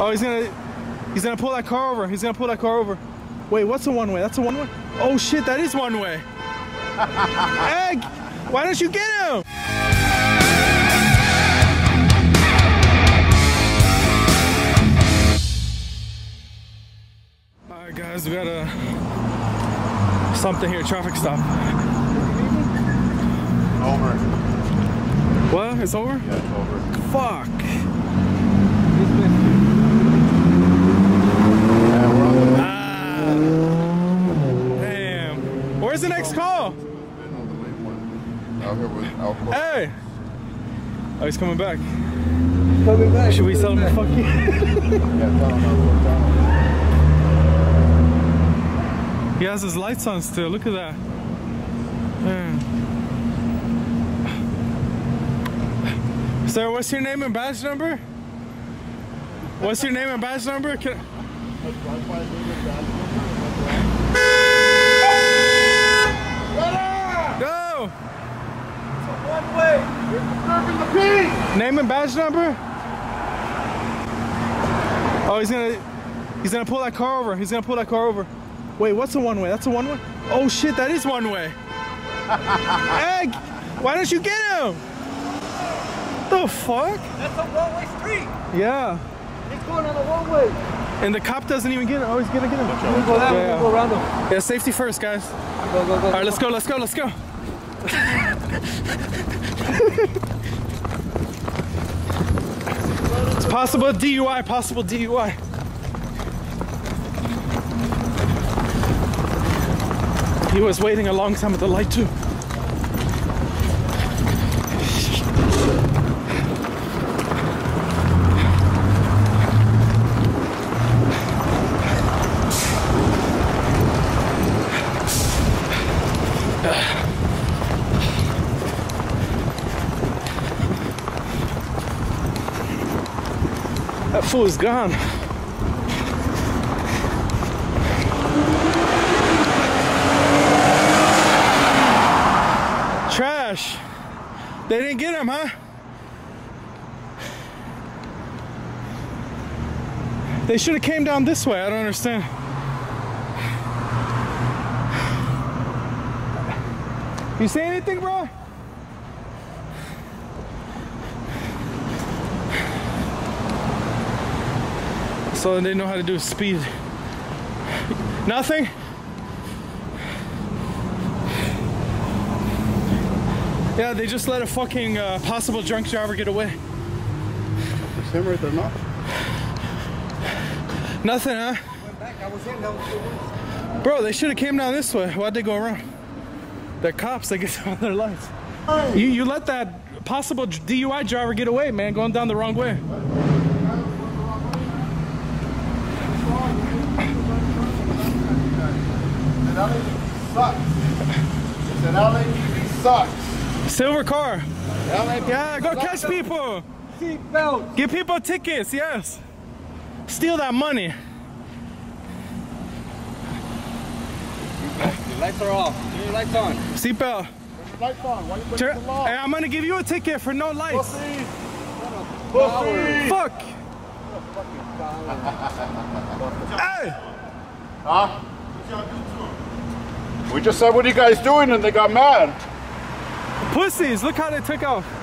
Oh, he's gonna pull that car over. He's gonna pull that car over. Wait, what's a one-way? That's a one-way? Oh shit, that is one-way. Egg, why don't you get him? All right, guys, we got a something here, traffic stop. Over. What? It's over? Yeah, it's over. Fuck. Damn. Where's the next call? Hey! Oh, he's coming back. Coming back. Should we tell him fuck you? He has his lights on still. Look at that. Man. Sir, what's your name and badge number? What's your name and badge number? Can I... Go! It's a one-way! You're disturbing the peace! Name and badge number? Oh, he's gonna pull that car over. He's gonna pull that car over. Wait, what's a one-way? That's a one-way? Oh shit, that is one-way! Egg! Why don't you get him? What the fuck? That's a one-way street! Yeah. He's going on the wrong way. And the cop doesn't even get it. Oh, he's gonna get him. We'll go that way, yeah. We'll go around him. Yeah, safety first, guys. Go, go, go. Alright, let's go, let's go, let's go. It's possible DUI, possible DUI. He was waiting a long time at the light, too. That fool is gone. Trash. They didn't get him, huh? They should have came down this way. I don't understand. You say anything, bro? So they know how to do speed. Nothing? Yeah, they just let a fucking possible drunk driver get away. Nothing, huh? Bro, they should have came down this way. Why'd they go around? They're cops, they get on their lights. Hey. You let that possible DUI driver get away, man, going down the wrong way. It's an LAPD sucks. Silver car. Yeah, go catch people. Seatbelt. Give people tickets, yes. Steal that money. Your lights are off. Turn your lights on. Seatbelt. Turn your lights on. Why are you breaking the law? Hey, I'm gonna give you a ticket for no lights. Pussy. Fuck. Hey. Huh? We just said, what are you guys doing? And they got mad. Pussies, look how they took off.